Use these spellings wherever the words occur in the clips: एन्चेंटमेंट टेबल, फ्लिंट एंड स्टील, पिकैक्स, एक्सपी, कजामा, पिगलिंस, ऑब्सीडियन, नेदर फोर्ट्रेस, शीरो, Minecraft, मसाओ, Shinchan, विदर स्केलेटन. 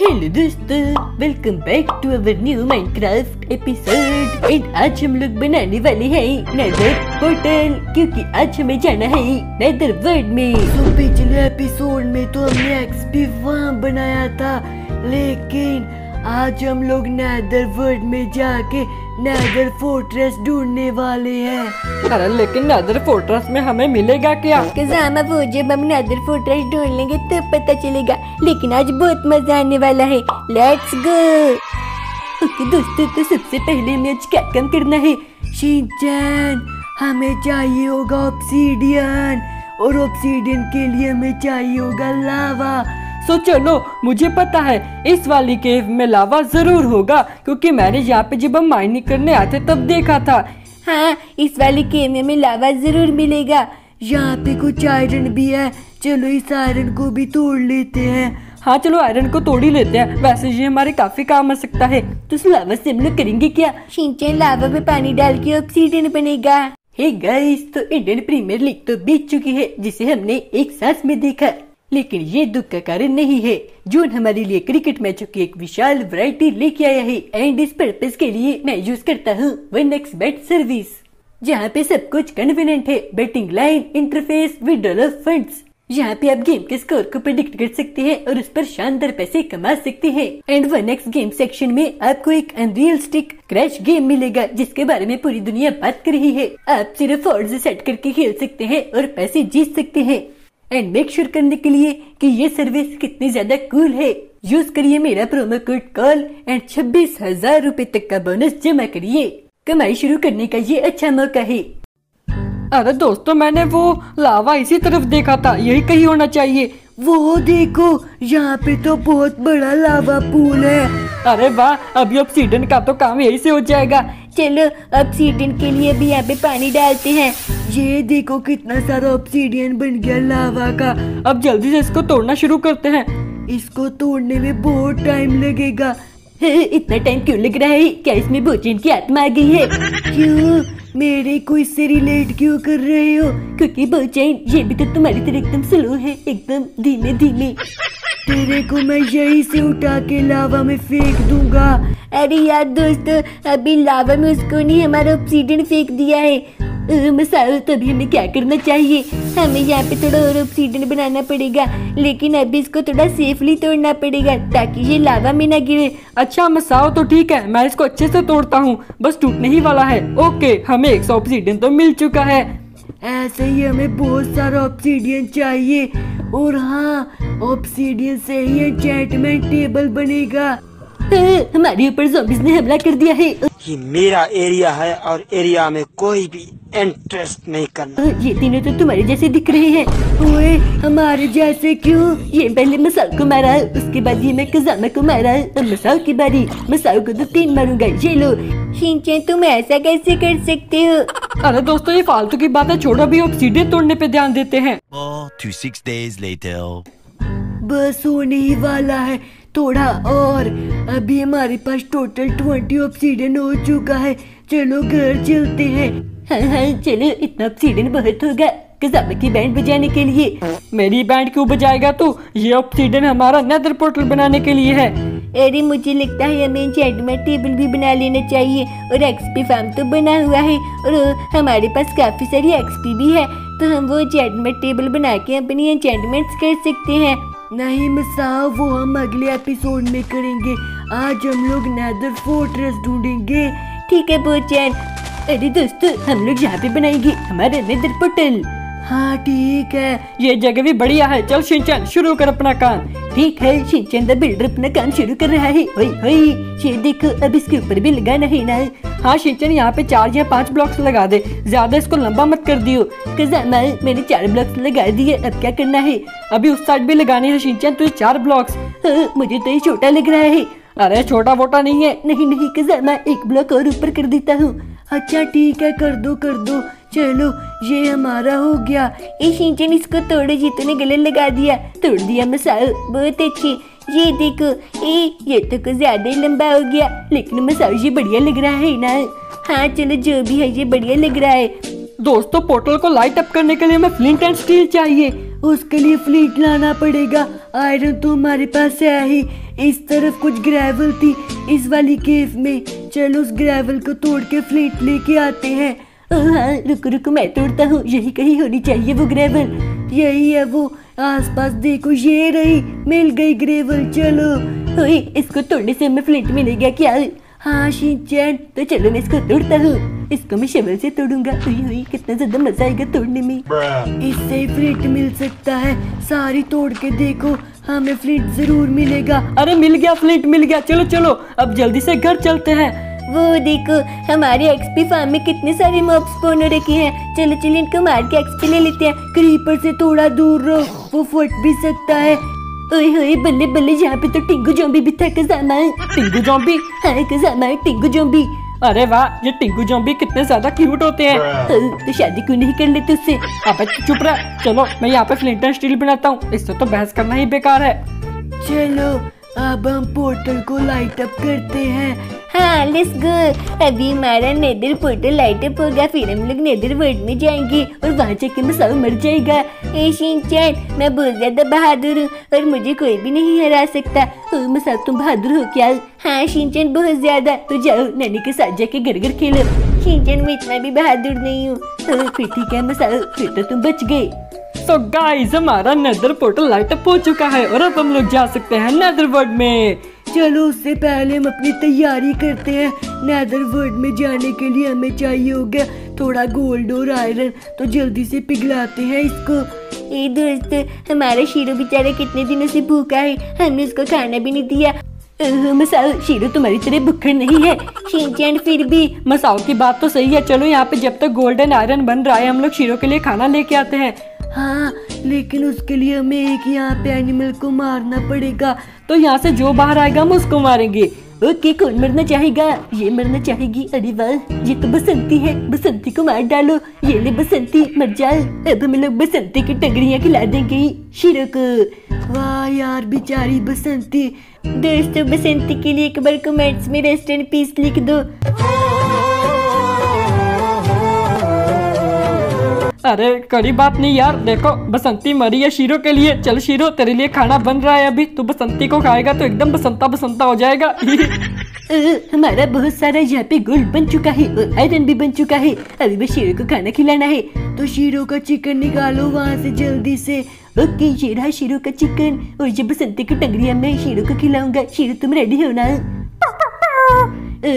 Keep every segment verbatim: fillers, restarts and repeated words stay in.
Hello दोस्तों, welcome back to our new Minecraft episode. And आज हम लोग बनाने वाले हैं नेदर पोर्टल, क्योंकि आज हमें जाना है नेदर वर्ल्ड में। तो पिछले एपिसोड में तो हमने एक्सपी वहाँ बनाया था, लेकिन आज हम लोग नेदर वर्ल्ड में जाके नेदर फोर्ट्रेस ढूंढने वाले हैं। अरे लेकिन नेदर फोर्ट्रेस में हमें मिलेगा क्या? वो जब हम नेदर फोर्ट्रेस ढूंढ लेंगे तब तो पता चलेगा, लेकिन आज बहुत मजा आने वाला है। Let's go. ओके दोस्तों, तो सबसे पहले हमें आज क्या काम करना है? शिनचैन, हमें चाहिए होगा ऑब्सीडियन, और ऑब्सीडियन के लिए हमें चाहिए होगा लावा। सो चलो, मुझे पता है इस वाली केव में लावा जरूर होगा, क्योंकि मैंने यहाँ पे जब हम माइनिंग करने आते तब देखा था। हाँ, इस वाली केव में हमें लावा जरूर मिलेगा। यहाँ पे कुछ आयरन भी है, चलो इस आयरन को भी तोड़ लेते हैं। हाँ चलो, आयरन को तोड़ ही लेते हैं, वैसे ये हमारे काफी काम आ सकता है। तो इस लावा से हम लोग करेंगे क्या? शिनचैन, लावा में पानी डाल के ऑब्सीडियन बनेगा। हे गाइस, तो इंडियन प्रीमियर लीग तो बीत चुकी है, जिसे हमने एक सांस में देखा, लेकिन ये दुख का कारण नहीं है। जून हमारे लिए क्रिकेट मैचों की एक विशाल वैरायटी लेके आया है, एंड इस पर्पस के लिए मैं यूज करता हूँ वन एक्स बेट सर्विस, जहाँ पे सब कुछ कन्वीनियंट है। Betting line, interface, withdrawal of funds, यहाँ पे आप गेम के स्कोर को प्रेडिक्ट कर सकते हैं और उस पर शानदार पैसे कमा सकते हैं। And one x game section में आपको एक अनरियलिस्टिक क्रैश गेम मिलेगा, जिसके बारे में पूरी दुनिया बात कर रही है। आप सिर्फ ऑड्स सेट करके खेल सकते हैं और पैसे जीत सकते हैं। एंड मेक श्योर करने के लिए कि ये सर्विस कितनी ज्यादा कूल है, यूज करिए मेरा प्रोमो कोड कॉल एंड छब्बीस हजार रूपए तक का बोनस जमा करिए। कमाई शुरू करने का ये अच्छा मौका है। अरे दोस्तों, मैंने वो लावा इसी तरफ देखा था, यही कहीं होना चाहिए। वो देखो, यहाँ पे तो बहुत बड़ा लावा पूल है। अरे वाह, अभी ऑब्सीडियन का तो काम यही से हो जाएगा। चलो ऑब्सीडियन के लिए भी यहाँ पे पानी डालते हैं। ये देखो, कितना सारा ऑब्सीडियन बन गया लावा का। अब जल्दी से इसको तोड़ना शुरू करते हैं। इसको तोड़ने में बहुत टाइम लगेगा। इतना टाइम क्यों लग रहा है? क्या इसमें बोचिन की आत्मा आ गई है? क्यों मेरे को इससे रिलेट क्यों कर रहे हो? क्योंकि बोचिन ये भी तो तुम्हारी तरह एकदम स्लो है, एकदम धीमे धीमे। तेरे को मैं यही से उठा के लावा में फेंक दूंगा। अरे यार दोस्तों, अभी लावा में उसको नहीं, हमारा ऑब्सीडियन फेंक दिया है। मसाल, तभी हमें क्या करना चाहिए? हमें यहाँ पे थोड़ा और ऑब्सीडियन बनाना पड़ेगा, लेकिन अभी इसको थोड़ा सेफली तोड़ना पड़ेगा ताकि ये लावा में ना गिरे। अच्छा मसाओ, तो ठीक है, मैं इसको अच्छे से तोड़ता हूँ, बस टूटने ही वाला है। ओके, हमें एक सौ ऑब्सीडियन तो मिल चुका है। ऐसे ही हमें बहुत सारा ऑब्सीडियन चाहिए, और हाँ, ऑब्सीडियन से ही एन्चेंटमेंट टेबल बनेगा। हमारे ऊपर ज़ॉम्बीज़ ने हमला कर दिया है। ये मेरा एरिया है और एरिया में कोई भी इंटरेस्ट नहीं करना। ये तीनों तो तुम्हारे जैसे दिख रहे हैं। ओए, हमारे जैसे क्यों? ये पहले मसाओ को मारा, उसके बाद ये मैं कजामा को मारा, अब मसाओ की बारी। मसाओ को तो तीन मारूंगा। ये लो। शिनचैन, तुम ऐसा कैसे कर सकते हो? अरे दोस्तों, ये फालतू की बातें छोड़ो, भी ऑब्सीडियन तोड़ने पे ध्यान देते हैं। बस होने ही वाला है थोड़ा और। अभी हमारे पास टोटल ट्वेंटी ऑब्सीडियन हो चुका है। चलो घर चलते हैं। हाँ हाँ चलो, इतना ऑब्सीडियन बहुत होगा कजामा की बैंड बजाने के लिए। मेरी बैंड क्यों बजाएगा तू? तो ये ऑब्सीडियन हमारा नेदर पोर्टल बनाने के लिए है। अरे मुझे लगता है हमें एन्चेंटमेंट टेबल भी बना लेना चाहिए, और एक्सपी फार्म तो बना हुआ है, और हमारे पास काफी सारी एक्सपी भी है, तो हम वो एन्चेंटमेंट टेबल बना के अपनी एन्चेंटमेंट्स कर सकते हैं। नहीं मसाओ, वो हम अगले एपिसोड में करेंगे, आज हम लोग नेदर फोर्ट्रेस ढूंढेंगे। ठीक है बोचैन। अरे दोस्तों, हम लोग यहाँ पे बनाएंगे हमारे नेदर पोर्टल। हाँ ठीक है, ये जगह भी बढ़िया है। चल शिनचैन, शुरू कर अपना काम। ठीक है, शिनचैन द बिल्डर अपना काम शुरू कर रहा है। ओए ओए, ये देखो, अब इसके ऊपर भी लगाना है ना। हाँ शिनचैन, यहाँ पे चार या पांच ब्लॉक्स लगा दे, ज्यादा इसको लंबा मत कर दियो। कजामा, मैंने चार ब्लॉक्स लगा दिए, अब क्या करना है? अभी उस साइड भी लगाने हैं शिनचैन, तो ये चार ब्लॉक्स। हाँ, मुझे तो ये छोटा लग रहा है। अरे छोटा वोटा नहीं है। नहीं नहीं कजामा, एक ब्लॉक और ऊपर कर देता हूँ। अच्छा ठीक है, कर दो कर दो। चलो, ये हमारा हो गया। ए शिनचैन, इसको तोड़ो, ये तूने गले लगा दिया। तोड़ दिया मसाओ, बहुत अच्छे। ये देखो, ए ये तो कुछ ज्यादा ही लंबा हो गया, लेकिन मसाओ ये बढ़िया लग रहा है ना। हाँ चलो, जो भी है ये बढ़िया लग रहा है। दोस्तों, पोर्टल को लाइट अप करने के लिए हमें फ्लिंट एंड स्टील चाहिए। उसके लिए फ्लिंट लाना पड़ेगा, आयरन तो हमारे पास है ही। इस तरफ कुछ ग्रेवल थी इस वाली केव में, चलो उस ग्रेवल को तोड़ के फ्लेट लेके आते हैं। हाँ, रुको रुको मैं तोड़ता हूँ, यही कहीं होनी चाहिए वो ग्रेवल। यही है वो, आसपास देखो, ये रही, मिल गई ग्रेवल। चलो ओए, इसको तोड़ने से हमें फ्लेट मिलेगा क्या? हाँ शिनचैन, तो चलो मैं इसको तोड़ता हूँ, इसको मैं शवल से तोड़ूंगा। हुई हुई, कितना ज्यादा मजा आएगा तोड़ने में, इससे ही फ्लेट मिल सकता है। सारी तोड़ के देखो, हमें फ्लेट जरूर मिलेगा। अरे मिल गया, फ्लेट मिल गया, चलो चलो अब जल्दी से घर चलते हैं। वो देखो हमारे एक्सपी फार्म में कितने सारे मॉब्स स्पॉन हो रखे हैं, चलो चलो इनको मार के एक्सपी ले लेते हैं। क्रीपर से थोड़ा दूर रहो, वो फट भी सकता है। ओए होए बल्ले बल्ले, यहाँ पे तो टिंगू ज़ॉम्बी भी था। कज़ामा टिंगू ज़ॉम्बी, हाँ कज़ामा टिंगू ज़ॉम्बी। अरे वाह, ये टिंगू ज़ॉम्बी कितने ज्यादा क्यूट होते हैं, तो शादी क्यों नहीं कर लेते उससे? अब चुप रहा, चलो मैं यहाँ पे फ्लिंट एंड स्टील बनाता हूँ, इससे तो बहस करना ही बेकार है। चलो अब हम पोर्टल को लाइट अप करते हैं। हाँ लेट्स गो, अभी हमारा नेदर पोर्टल लाइट अप होगा, फिर हम लोग नेदर वर्ल्ड में जाएंगे और वहाँ जाके मैं सब मर जाएगा। ए शिनचैन, मैं बहुत ज्यादा बहादुर हूँ और मुझे कोई भी नहीं हरा सकता। ओ मैं सब, तुम बहादुर हो क्या? हाँ शिनचैन बहुत ज्यादा, तो जाओ नानी के साथ जाके घर घर खेलो। शिनचैन मैं इतना भी बहादुर नहीं हूँ। फिर ठीक है मसाओ, फिर तो तुम बच गए। तो गाइस हमारा नेदर पोर्टल लाइट अप हो चुका है और अब हम लोग जा सकते हैं नेदर वर्ल्ड में। चलो उससे पहले हम अपनी तैयारी करते हैं। नेदर वर्ल्ड में जाने के लिए हमें चाहिए होगा थोड़ा गोल्ड और आयरन, तो जल्दी से पिघलाते हैं इसको। ए दोस्त, हमारा शीरो बेचारा कितने दिनों से भूखा है, हमने उसको खाना भी नहीं दिया। मसाओ शीरो तुम्हारी तरह भूखा नहीं है। शिनचैन फिर भी मसाओ की बात तो सही है, चलो यहाँ पे जब तक गोल्डन आयरन बन रहा है हम लोग शीरो के लिए खाना लेके आते हैं। हाँ लेकिन उसके लिए हमें एक यहाँ पे एनिमल को मारना पड़ेगा, तो यहाँ से जो बाहर आएगा हम उसको मारेंगे। ओके, कौन मरना चाहेगा? ये मरना चाहेगी। अरे वाह, ये तो बसंती है, बसंती को मार डालो। ये ले बसंती, मर जाए। अब हम लोग बसंती की टगरियाँ खिला देंगे शीरो को। वाह यार बेचारी बसंती। दोस्तों बसंती के लिए एक बार कमेंट्स में रेस्ट एंड पीस लिख दो। अरे कड़ी बात नहीं यार, देखो बसंती मरी है शीरो के लिए। चल शीरो, तेरे लिए खाना बन रहा है, अभी तू बसंती को खाएगा तो एकदम बसंता बसंता हो जाएगा। हमारा बहुत सारा यहाँ पे गोल्ड बन चुका है और आयरन भी बन चुका है, अभी बस शीरो को खाना खिलाना है। तो शीरो का चिकन निकालो वहाँ से जल्दी से। ओके ये रहा शीरो का चिकन, और ये बसंती की टंगरिया मैं शीरो को खिलाऊंगा। शीरो तुम रेडी हो ना?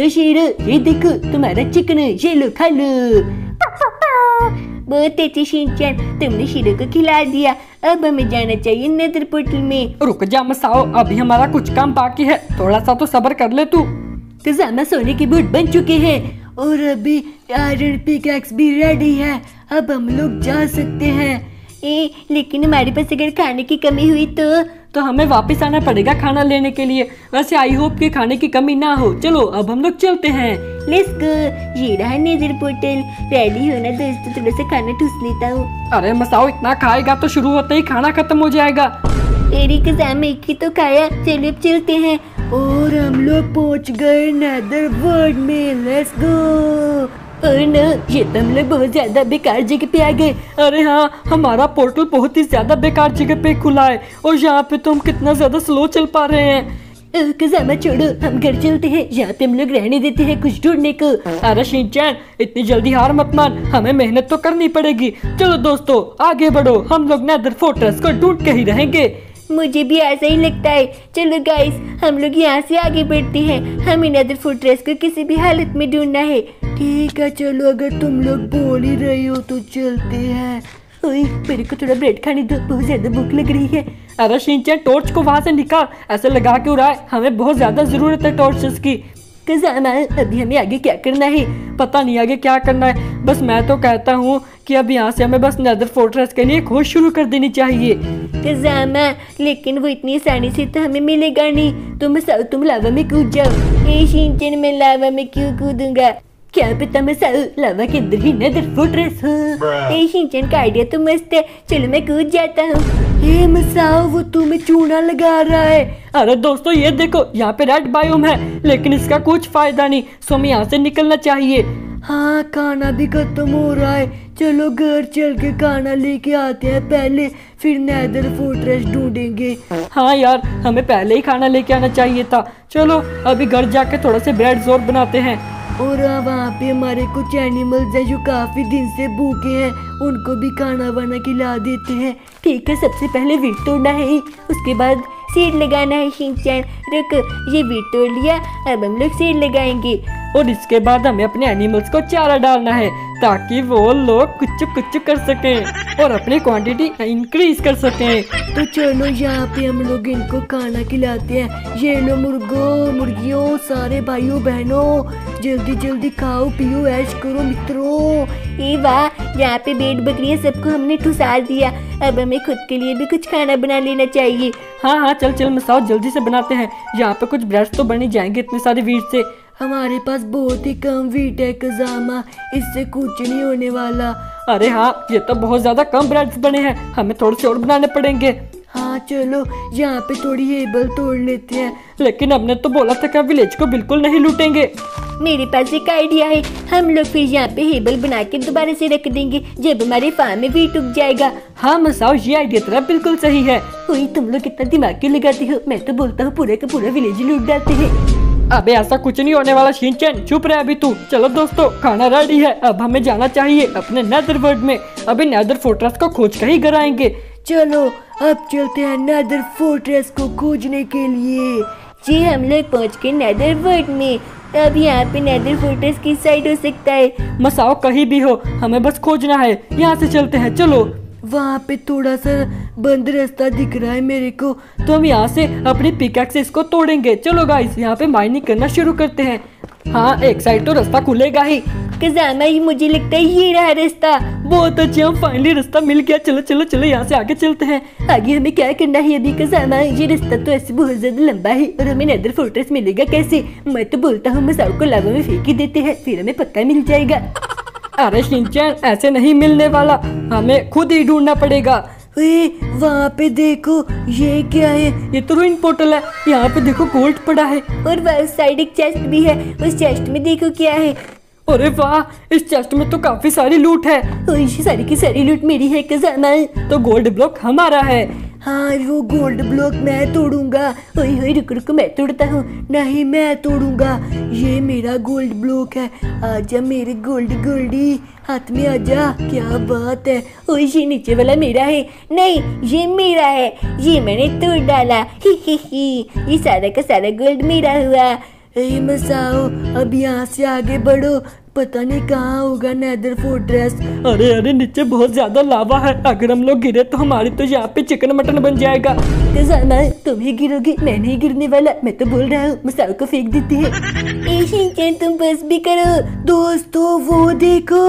शीरो ये देखो तुम्हारा चिकन, ये लो खा लो। बहुत अच्छे शिनचैन, तुमने शीरो को खिला दिया। अब हमें जाना चाहिए नेदर पोर्टल में। रुक जा मसाओ, अभी हमारा कुछ काम बाकी है, थोड़ा सा तो सब्र कर ले तू। तो सोने के बूट बन चुके हैं और अभी आयरन पिकैक्स भी रेडी है, अब हम लोग जा सकते हैं। ए, लेकिन हमारे पास अगर खाने की कमी हुई तो तो हमें वापस आना पड़ेगा खाना लेने के लिए। वैसे आई होप कि खाने की कमी ना हो। चलो अब हम लोग चलते हैं। लेट्स गो, ये रहा नेदर पोर्टल, रेडी होना दोस्तों। थोड़ा सा खाना ठूस लेता हूँ। अरे मसाओ इतना खाएगा तो शुरू होते ही खाना खत्म हो जाएगा। एरी के सामने एक ही तो खाया, चलो अब चलते हैं। और हम लोग पहुँच गए नेदर वर्ल्ड में। Let's go. अरे ना, ये तो हम लोग बहुत ज्यादा बेकार जगह पे आ गए। अरे हाँ, हमारा पोर्टल बहुत ही ज्यादा बेकार जगह पे खुला है और यहाँ पे तो हम कितना ज्यादा स्लो चल पा रहे हैं। कज़ामा छोड़ो, हम घर चलते हैं, यहाँ पे हम लोग रहने देते हैं कुछ ढूंढने को। अरे शिनचैन, इतनी जल्दी हार मत मान, हमें मेहनत तो करनी पड़ेगी। चलो दोस्तों आगे बढ़ो, हम लोग नेदर फोर्ट्रेस को ढूंढ के ही रहेंगे। मुझे भी ऐसा ही लगता है। चलो गाइस, हम लोग यहाँ से आगे बढ़ते हैं, हमें नेदर फोर्ट्रेस को किसी भी हालत में ढूंढना है। ठीक है चलो, अगर तुम लोग बोल ही रहे हो तो चलते हैं। ओए मेरे को थोड़ा ब्रेड खाने दो, बहुत ज्यादा भूख लग रही है। अरे शिनचैन, टॉर्च को वहाँ से निकाल, ऐसे लगा क्यों रहा है? हमें बहुत ज्यादा जरूरत है टॉर्चेस की। कज़ामा अभी हमें आगे क्या करना है? पता नहीं आगे क्या करना है, बस मैं तो कहता हूँ कि अब यहाँ से हमें बस नेदर फोर्ट्रेस के लिए खोज शुरू कर देनी चाहिए। कज़ामा लेकिन वो इतनी आसानी से तो हमें मिलेगा नहीं, तुम तो तुम लावा में कूद जाओ। ए शिनचैन, मैं लावा में क्यों कूदूंगा? क्या पता मसाओ लावा के अंदर ही नेदर फोर्ट्रेस हो। ए शिनचैन का आइडिया तो मस्त है, चलो मैं कूद जाता हूँ। ये मसाओ, वो तुम्हें चूना लगा रहा है। अरे दोस्तों ये देखो, यहाँ पे रेड बायोम है, लेकिन इसका कुछ फायदा नहीं, सो हमें यहाँ से निकलना चाहिए। हाँ खाना भी खत्म हो रहा है, चलो घर चल के खाना लेके आते हैं पहले, फिर नेदर फोर्ट्रेस ढूंढेंगे। हाँ यार, हमें पहले ही खाना लेके आना चाहिए था। चलो अभी घर जाके थोड़ा से ब्रेड जोर बनाते हैं। और वहाँ पे हमारे कुछ एनिमल्स हैं जो काफी दिन से भूखे हैं, उनको भी खाना वाना खिला देते हैं। ठीक है, सबसे पहले वीट तोड़ना है, उसके बाद सीड लगाना है। शिनचैन रुक, ये वीट तोड़ लिया, अब हम लोग सीड लगाएंगे। और इसके बाद हमें अपने एनिमल्स को चारा डालना है ताकि वो लोग कुछ कुछ कर सकें और अपनी क्वांटिटी इंक्रीज कर सकें। तो चलो यहाँ पे हम लोग इनको खाना खिलाते हैं। ये लो मुर्गों मुर्गियों, सारे भाइयों बहनों, जल्दी जल्दी खाओ पियो ऐश करो मित्रों। ये वाह, यहाँ पे भेड़ बकरियाँ सबको हमने ठुसा दिया, अब हमें खुद के लिए भी कुछ खाना बना लेना चाहिए। हाँ हाँ चल चल मसाओ, जल्दी से बनाते हैं। यहाँ पे कुछ ब्रेड तो बने जाएंगे इतने सारे वीट से। हमारे पास बहुत ही कम वीट है कजामा, इससे कुछ नहीं होने वाला। अरे हाँ, ये तो बहुत ज्यादा कम ब्रेड्स बने हैं, हमें थोड़े से और बनाने पड़ेंगे। हाँ चलो यहाँ पे थोड़ी हेबल तोड़ लेते हैं। लेकिन हमने तो बोला था कि विलेज को बिल्कुल नहीं लूटेंगे। मेरे पास एक आइडिया है, हम लोग फिर यहाँ पे हेबल बना के दोबारा से रख देंगे, जब हमारे फार्म में वीट उग जाएगा। हाँ मसाओ, ये आइडिया तेरा बिल्कुल सही है। वही तुम लोग कितना दिमाग क्यों लगाते हो, मैं तो बोलता हूँ पूरे का पूरा विलेज लूट डालते हैं। अबे ऐसा कुछ नहीं होने वाला शिनचैन, चुप रहे अभी तू। चलो दोस्तों, खाना रेडी है, अब हमें जाना चाहिए अपने नेदर वर्ल्ड में। अभी नेदर फोर्ट्रेस को खोज कर ही घर आएंगे। चलो अब चलते हैं नेदर फोर्ट्रेस को खोजने के लिए। जी हम लोग पहुँच के नेदर वर्ल्ड में। अब यहाँ पे नेदर फोर्ट्रेस किस साइड हो सकता है? मसाओ कहीं भी हो, हमें बस खोजना है। यहाँ से चलते हैं, चलो। वहाँ पे थोड़ा सा बंद रास्ता दिख रहा है मेरे को, तो हम यहाँ से अपनी पिकैक्स से इसको तोड़ेंगे। चलो गाइस, यहाँ पे माइनिंग करना शुरू करते हैं। हाँ, एक साइड तो रास्ता खुलेगा ही। खजाना ही मुझे लगता है ये रहा रास्ता। बहुत अच्छा, हम फाइनली रास्ता मिल गया। चलो चलो चलो, यहाँ से आगे चलते हैं। आगे हमें क्या करना है अभी खजाना? ये रास्ता तो ऐसे बहुत ज्यादा लंबा है, और हमें नेदर फोर्ट्रेस मिलेगा कैसे? मैं तो बोलता हूँ मसाओ को लावा में फेंकी देते हैं, फिर हमें पक्का मिल जाएगा। अरे शिनचैन, ऐसे नहीं मिलने वाला, हमें खुद ही ढूंढना पड़ेगा। ए, वहाँ पे देखो, ये क्या है? ये तो रूइन पोर्टल है। यहाँ पे देखो गोल्ड पड़ा है, और वह उस साइड एक चेस्ट भी है, उस चेस्ट में देखो क्या है। अरे वाह, इस चेस्ट में तो काफी सारी लूट है। ये सारी की सारी लूट मेरी है खजाना, तो गोल्ड ब्लॉक हमारा है। हाँ, वो गोल्ड ब्लॉक मैं तोड़ूंगा। ओए ओए, रुक रुक, मैं तोड़ता हूँ। नहीं, मैं तोड़ूंगा, ये मेरा गोल्ड ब्लॉक है। आजा मेरे गोल्डी गोल्डी, हाथ में आजा, क्या बात है। ओए, ये नीचे वाला मेरा है। नहीं, ये मेरा है, ये मैंने तोड़ डाला। ही ही ही, ये सारा का सारा गोल्ड मेरा हुआ। ए मसाओ, अब यहाँ से आगे बढ़ो, पता नहीं कहाँ होगा नेदर फोर्ट्रेस। अरे अरे, नीचे बहुत ज्यादा लावा है, अगर हम लोग गिरे तो हमारी तो यहाँ पे चिकन मटन बन जाएगा। खजाना, तुम ही गिरोगे, मैं नहीं गिरने वाला। मैं तो बोल रहा हूँ, मसाओ को फेंक देती है। शिनचैन, तुम बस भी करो। दोस्तों वो देखो,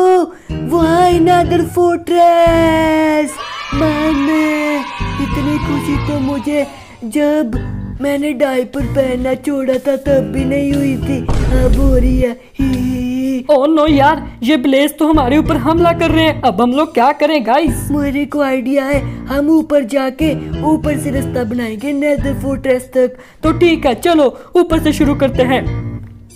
वहाँ है नेदर फोर्ट्रेस। मैंने इतनी खुशी तो मुझे जब मैंने डायपर पहनना छोड़ा था तब भी नहीं हुई थी, अब हो रही है। ही ही। ओ नो यार, ये ब्लेज तो हमारे ऊपर हमला कर रहे हैं, अब हम लोग क्या करें गाइस? मेरे को आइडिया है, हम ऊपर जाके ऊपर से रास्ता बनाएंगे नेदर फोर्ट्रेस तक। तो ठीक है, चलो ऊपर से शुरू करते हैं।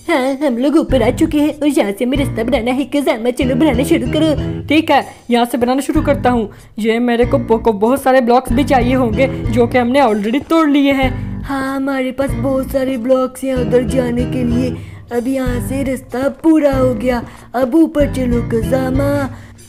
हाँ, हम लोग ऊपर आ चुके हैं, और यहाँ से हमें रास्ता बनाना है खजाना, चलो बनाना शुरू करो। ठीक है, यहाँ से बनाना शुरू करता हूँ। ये मेरे को बहुत सारे ब्लॉक्स भी चाहिए होंगे, जो कि हमने ऑलरेडी तोड़ लिए हैं। हाँ, हमारे पास बहुत सारे ब्लॉक्स हैं उधर जाने के लिए। अब यहाँ से रास्ता पूरा हो गया, अब ऊपर चलो खजामा।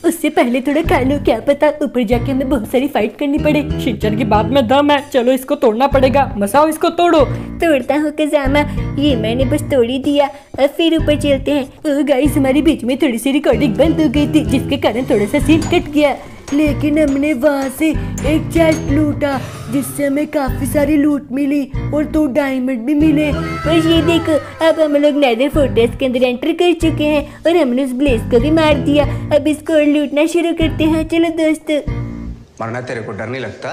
उससे पहले थोड़ा खा लो, क्या पता ऊपर जाके हमें बहुत सारी फाइट करनी पड़े। शिनचैन की बात में दम है, चलो इसको तोड़ना पड़ेगा। मसाओ, इसको तोड़ो। तोड़ता हूँ खजामा, ये मैंने बस तोड़ी दिया। और फिर ऊपर चलते हैं। ओ गाइस, हमारे बीच में थोड़ी सी रिकॉर्डिंग बंद हो गई थी, जिसके कारण थोड़ा सा सीन कट गया, लेकिन हमने वहाँ से एक चेस्ट लूटा, जिससे हमें काफ़ी सारी लूट मिली और दो डायमंड भी मिले। और ये देखो, अब हम लोग नेदर फोर्ट्रेस के अंदर एंटर कर चुके हैं, और हमने उस ब्लेज को भी मार दिया। अब इसको लूटना शुरू करते हैं, चलो दोस्तों। मरना तेरे को डर नहीं लगता?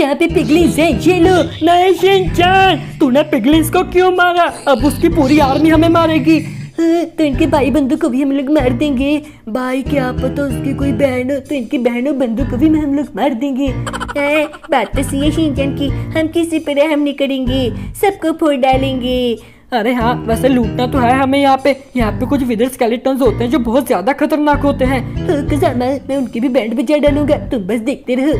यहाँ पे पिगलिंस है, ये लो। नहीं शिनचैन, तूने पिगलिंस को क्यों मारा? अब उसकी पूरी आर्मी हमें मारेगी। तो इनके भाई बंधु को भी हम लोग मार देंगे। भाई, क्या पता उसकी कोई बहन हो, तो इनकी बहनों बंधु को भी हम लोग मार देंगे। ए, बात तो सही है शिनचैन की, हम किसी पर रहम नहीं करेंगे, सबको फोड़ डालेंगे। अरे हाँ, वैसे लूटना तो है हमें यहाँ पे। यहाँ पे कुछ विदर स्केलेटन्स होते हैं जो बहुत ज्यादा खतरनाक होते हैं। मैं उनकी भी बैंड बजा डालूंगा, तुम बस देखते रहो।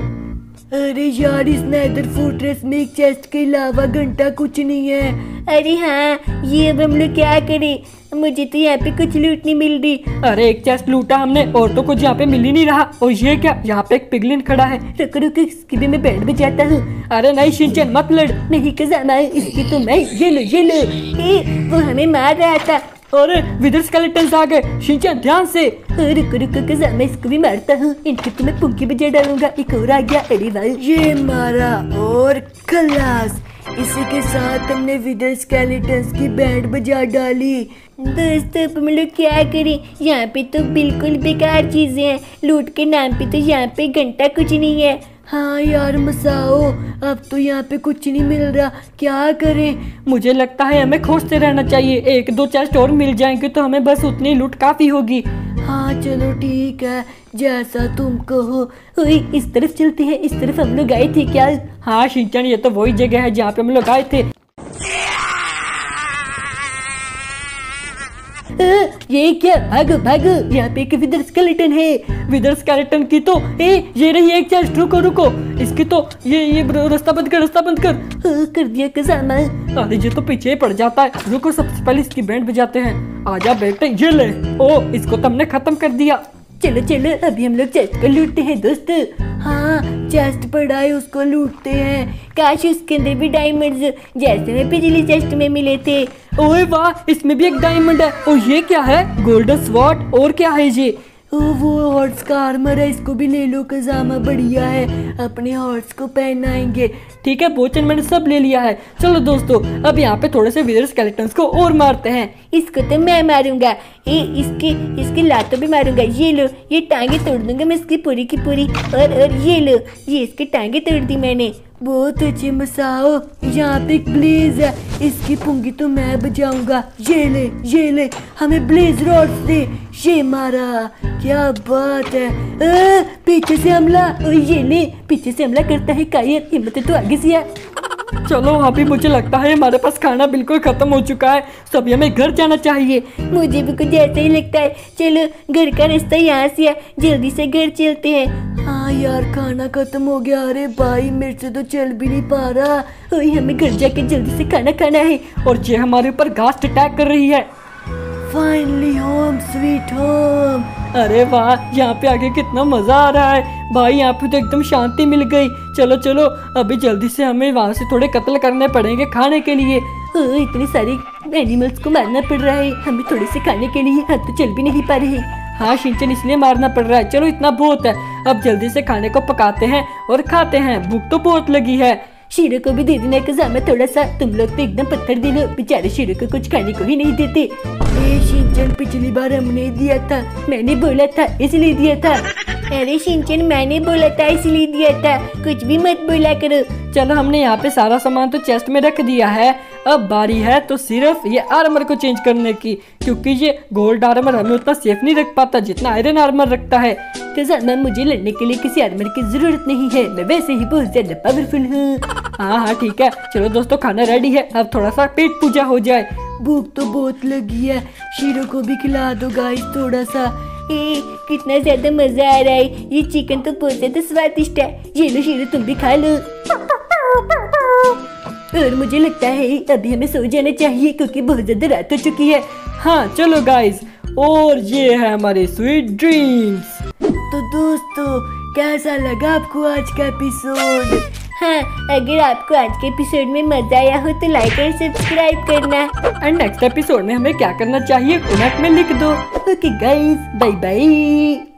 अरे यार, इस नेदर फोर्ट्रेस में एक चेस्ट के अलावा घंटा कुछ नहीं है। अरे हाँ, ये अब हम लोग क्या करें? मुझे तो यहाँ पे कुछ लूट नहीं मिल रही। अरे एक चेस्ट लूटा हमने और तो कुछ यहाँ पे मिल ही नहीं रहा। और ये क्या, यहाँ पे एक पिगलिन खड़ा है। रुक रुक, इसकी भी मैं बैंड बजाता हूँ। अरे नहीं शिनचैन, मत लड़। नहीं खजाना है इसकी तो मैं ये लो ये लो। ए, वो हमें मार रहा था। अरे विदर स्केलेटन्स आ गए। शिनचैन ध्यान से। रुको रुको, मैं इसको भी मारता हूँ। इनकी तो मैं पुंकी बजा डालूंगा। एक और आ गया। अरे भाई, ये मारा और खलास। इसी के साथ हमने विदर स्केलेटन्स की बैंड बजा डाली। दोस्तों, अब हम लोग क्या करें? यहाँ पे तो बिल्कुल बेकार चीजें हैं। लूट के नाम पे तो यहाँ पे घंटा कुछ नहीं है। हाँ यार मसाओ, अब तो यहाँ पे कुछ नहीं मिल रहा, क्या करें? मुझे लगता है हमें खोजते रहना चाहिए। एक दो चेस्ट और मिल जाएंगे तो हमें बस उतनी लूट काफी होगी। हाँ चलो ठीक है, जैसा तुम कहो। इस तरफ चलते हैं, इस तरफ हम लोग आए थे क्या? हाँ शिनचैन, ये तो वही जगह है जहाँ पे हम लोग आए थे। ये क्या, भागो भागो, यहाँ पे एक विदर स्केलेटन है। विदर स्केलेटन की तो ए, ये रही एक चेस्ट। रुको रुको, इसकी तो ये ये रास्ता बंद कर, रास्ता बंद कर कर दिया खजाना। अरे ये तो पीछे पड़ जाता है। रुको, सबसे पहले इसकी बैंड बजाते हैं। आजा बेटे, ये ले। ओ, इसको तुमने खत्म कर दिया। चलो चलो, अभी हम लोग चेस्ट को लूटते हैं दोस्त। हाँ, चेस्ट पड़ा है, उसको लूटते हैं। काश उसके अंदर भी डायमंड्स जैसे में पिछली चेस्ट में मिले थे। ओए वाह, इसमें भी एक डायमंड है। और ये क्या है? Golden sword. और क्या है ये? वो हॉर्स का आर्मर है, इसको भी ले लो खजाना। बढ़िया है, अपने हॉर्स को पहनाएंगे। ठीक है, पोचन मैंने सब ले लिया है। चलो दोस्तों, अब यहाँ पे थोड़े से विदर स्केलेटन्स को और मारते हैं। इसको तो मैं मारूंगा। ए, इसके इसके लातों भी मारूंगा। ये लो, ये टांगे तोड़ दूंगा मैं इसकी पूरी की पूरी। और और ये लो, ये इसके टांगे तोड़ दी मैंने। बहुत अच्छे मसाओ, यहाँ पे एक ब्लेज है, इसकी पुंगी तो मैं बजाऊंगा। ये ले ये ले, हमें ब्लेज रॉड दे। ये मारा, क्या बात है। आ, पीछे से हमला। ये ले, पीछे से हमला करता है कायर। हिम्मत तो आगे से है। चलो, अभी मुझे लगता है हमारे पास खाना बिल्कुल खत्म हो चुका है, तो अभी हमें घर जाना चाहिए। मुझे भी कुछ ऐसा ही लगता है। चलो, घर का रास्ता यहाँ से है, जल्दी से घर चलते हैं। हाँ यार, खाना खत्म हो गया। अरे भाई, मेरे से तो चल भी नहीं पा रहा। हमें घर जाके जल्दी से खाना खाना है। और ये हमारे ऊपर घास अटैक कर रही है। Finally home sweet home. अरे वाह, यहाँ पे आगे कितना मजा आ रहा है भाई। यहाँ पे तो एकदम शांति मिल गई। चलो चलो, अभी जल्दी से हमें वहाँ से थोड़े कत्ल करने पड़ेंगे खाने के लिए। ओ, इतने सारे एनिमल्स को मारना पड़ रहा है हमें थोड़े से खाने के लिए। हाथ तो चल भी नहीं पा रहे। हाँ शिनचैन, इसलिए मारना पड़ रहा है। चलो, इतना बहुत है। अब जल्दी से खाने को पकाते हैं और खाते हैं। भूख तो बहुत लगी है। शेरों को भी दे देना खजाना थोड़ा सा। तुम लोग तो एकदम पत्थर दे लो, बेचारे शेरों को कुछ खाने को ही नहीं देते। ए शिनचैन, पिछली बार हमने दिया था। मैंने बोला था, इसलिए दिया था। अरे शिनचैन, मैंने बोला था इसलिए दिया था। कुछ भी मत बोला करो। चलो, हमने यहाँ पे सारा सामान तो चेस्ट में रख दिया है। अब बारी है तो सिर्फ ये आर्मर को चेंज करने की, क्योंकि ये गोल्ड आर्मर हमें उतना सेफ नहीं रख पाता जितना आयरन आर्मर रखता है। खजाना, मुझे लड़ने के लिए किसी आर्मर की जरूरत नहीं है। मैं वैसे ही बहुत ज्यादा पावरफुल हूँ। हाँ हाँ, ठीक है। चलो दोस्तों, खाना रेडी है। अब थोड़ा सा पेट पूजा हो जाए। भूख तो बहुत लगी है। शेरों को भी खिला दो गाइस थोड़ा सा। ए, कितना ज्यादा मजा आ रहा है। ये चिकन तो बहुत ज्यादा स्वादिष्ट है। ये लो शेरों, तुम भी खा लो। और मुझे लगता है अभी हमें सो जाना चाहिए, क्योंकि बहुत ज्यादा रात हो चुकी है। हाँ चलो गाइस, और ये है हमारे स्वीट ड्रीम्स। तो दोस्तों, कैसा लगा आपको आज का एपिसोड? हाँ, अगर आपको आज के एपिसोड में मजा आया हो तो लाइक और सब्सक्राइब करना। एंड नेक्स्ट एपिसोड में हमें क्या करना चाहिए कमेंट में लिख दो। Okay guys, bye bye.